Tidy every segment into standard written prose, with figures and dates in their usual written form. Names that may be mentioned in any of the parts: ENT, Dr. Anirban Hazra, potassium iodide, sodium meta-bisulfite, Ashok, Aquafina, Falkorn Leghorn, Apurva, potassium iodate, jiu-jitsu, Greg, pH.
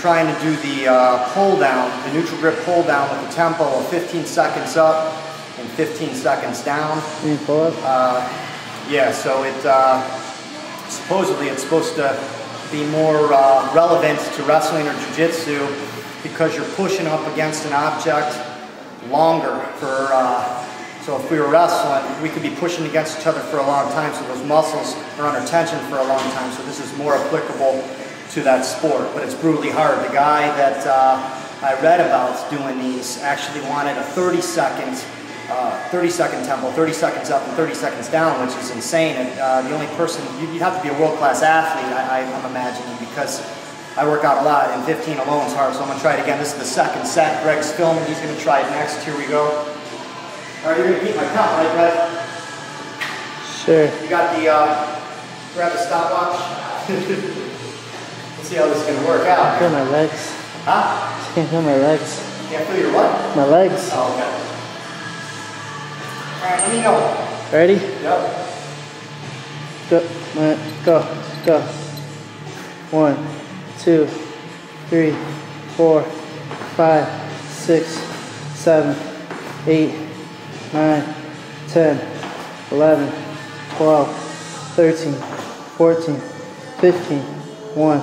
trying to do the pull down, the neutral grip pull down with the tempo of 15 seconds up and 15 seconds down. Can you pull up? Yeah, so it supposedly it's supposed to be more relevant to wrestling or jiu-jitsu because you're pushing up against an object longer for, so if we were wrestling, we could be pushing against each other for a long time, so those muscles are under tension for a long time, so this is more applicable to that sport, but it's brutally hard. The guy that I read about doing these actually wanted a 30-second tempo, 30 seconds up and 30 seconds down, which is insane. And the only person, you'd have to be a world-class athlete, I'm imagining, because I work out a lot, and 15 alone is hard, so I'm gonna try it again. This is the second set. Greg's filming, he's gonna try it next. Here we go. All right, you're gonna keep my count, right, Greg? Sure. You got the, grab the stopwatch. Let's see how this is gonna work out. I feel my legs. Huh? I can't feel my legs. You can't feel your what? My legs. Oh, okay. All right, let me know. Ready? Yep. Go, go, go. 11, 12, 13, 14, 15, 1, 2, 3, 4, 5, 6, 7, 8, 9, 10, 11, 12, 13, 14, 15, 1,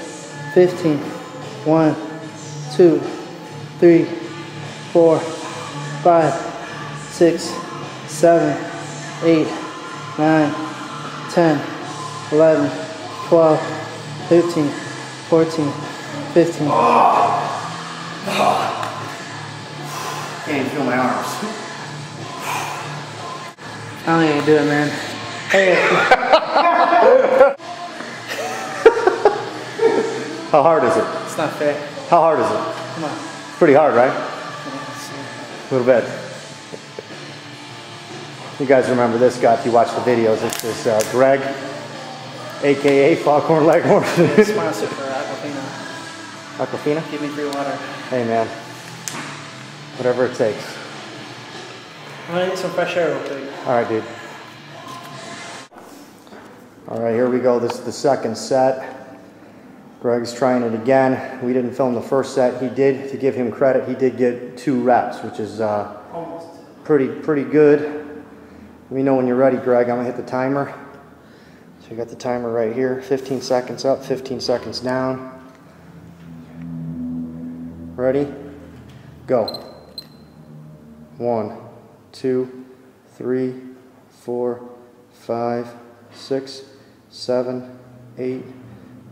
15. Can't feel my arms. I don't even do it, man. Hey. How hard is it? It's not fair. How hard is it? Come on. Pretty hard, right? A little bit. You guys remember this guy if you watch the videos. It's this Greg, aka Falkorn Leghorn. Sponsor for Aquafina. Aquafina? Give me free water. Hey, man. Whatever it takes. I'm gonna get some fresh air real quick. Alright, dude. Alright, here we go. This is the second set. Greg's trying it again. We didn't film the first set. He did, to give him credit, he did get 2 reps, which is pretty good. Let me know when you're ready, Greg. I'm gonna hit the timer. So you got the timer right here. 15 seconds up, 15 seconds down. Ready? Go. 1, 2, 3, 4, 5, 6, 7, 8,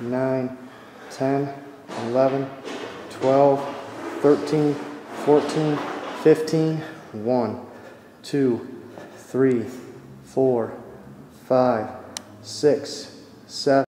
9, 10, 11, 12, 13, 14, 15. 1, 2, 3, 4, 5, 6, 7.